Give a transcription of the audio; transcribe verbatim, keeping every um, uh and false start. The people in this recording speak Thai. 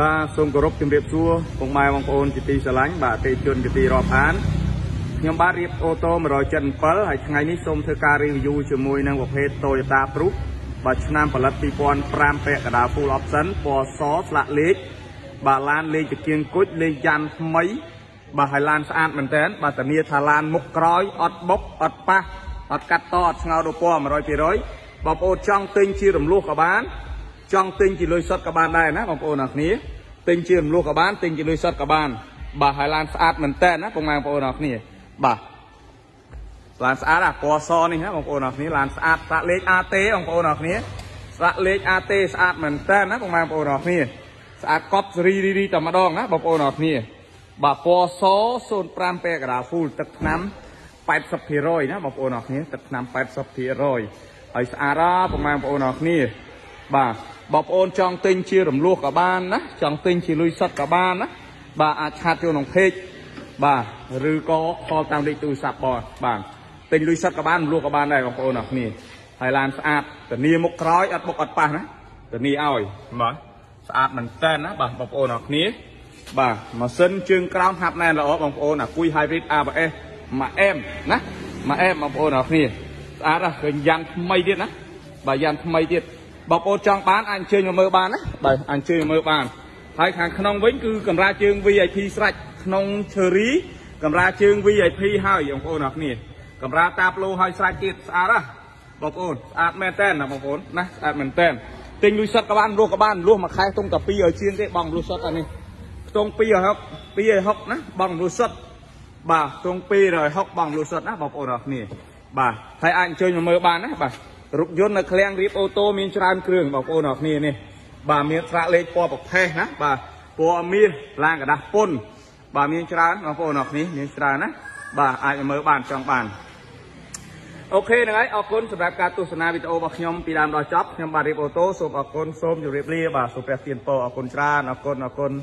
บาสมกรบจมเรียบซัวคงมาวังโอนจิตีสลังบาเตจนจิตีรอพานยมบาเรียบโอโตมรอยจันเปิลให้ไงนิสมเธอการีวิวจมวยนางวกเพโตยตาปรุกบาชนามปลัดปีปอนปรามเปะกระดาฟูลออฟซันปอซอสละเล็กบาลานเลจเกียงกุดเลยันไมบาไฮลานสะอาดเหมือนเต้นบาตะเมียทาลานมุกร้อยอดบกอดปะอดกัดตอดเงาดูปอมรอยปีร้อยบาโอจ้องตึงชีรมลูกกบาลจ้องตึงจีลุยสดกบาลได้นะบาโอหนักนี้ตึงชีรมลูกกบาลตึงจีลุยสดกบาลบาไฮลานสะอาดเหมือนเต้นนะปงงานบาโอหนักนี้บาลานสะอาดอะปอซอนี่ฮะบาโอหนักนี้ลานสะอาดสะเล็กอาเต้บาโอหนักนี้สะเล็กอาเต้สะอาดเหมือนเต้นนะปงงานบาโอหนักนี้สะอาดก๊อปรีรีแต่มาดองนะบาโอหนักนี้บาปอโซโซนปรามเปกราฟูตักน้ำแปดสับพีรอยนะบาปโอนอกนี้ตักน้ำแปดสับพีรอยไอสอาราประมาณบาปโอนอกนี้บาบาปโอนจองตึงชีรมลูกกับบ้านนะจองตึงชีลุยสัตกับบ้านนะบาอาชาติโยนของเพชรบาหรือก็คอตามดิตูสับบอลบาตึงลุยสัตกับบ้านลูกกับบ้านได้บาปโอนอกนี้ไทยแลนด์สะอาดแต่นี่มุกร้อยอัดบกอัดปะนะแต่นี่เอาอีกมาสะอาดเหมือนเต้นนะบาบาปโอนอกนี้บ่ามาเส้นจึงกล้ามหักแน่นเราบางโอนะคุยไฮบริดอาบ่เอมาเอ็มนะมาเอ็มบางโอนะนี่อาระเห็นยันไม่เดียดนะบ่ายันไม่เดียดบางโอจังบ้านอันเชื่อเมื่อบ้านนะบ่าอันเชื่อเมื่อบ้านไทยขังขนมเว้นคือกำราจึงวีไอพีสลัดขนมเชอรี่กำราจึงวีไอพีไฮบางโอนะนี่กำราตาโปรไฮสลัดจิตอาระบางโออาดแม่เต้นนะบางโอนะอาดแม่เต้นติงลุยซัดกับบ้านลูกกับบ้านลูกมาขายตรงกับปีเอเชียนได้บังลุยซัดอันนี้ตรงปีหกปีหกนะบังรูสต์บ่าตรงปีเลยหกบังรูสต์นะบอกโอดอกนี่บ่าไทยอันเชยมือบ้านนะบ่ารถยนต์นะแคลงรีบโอโตมีชานเครื่องบอกโอดอกนี่นี่บ่ามีสระเล็กปอปกแพงนะบ่าปอมีล่างกระดาษปนบ่ามีชานบอกโอดอกนี่มีชานนะบ่าอันมือบ้านจังบ้านโอเคนะครับขอบคุณสำหรับการตุสนาวิดีโอบักยมปีดามดอยจับยมบารีโอโตส่งขอบคุณส้มอยู่เรียบเรียบบ่าสุเปอร์เตียนโตขอบคุณชานขอบคุณขอบคุณ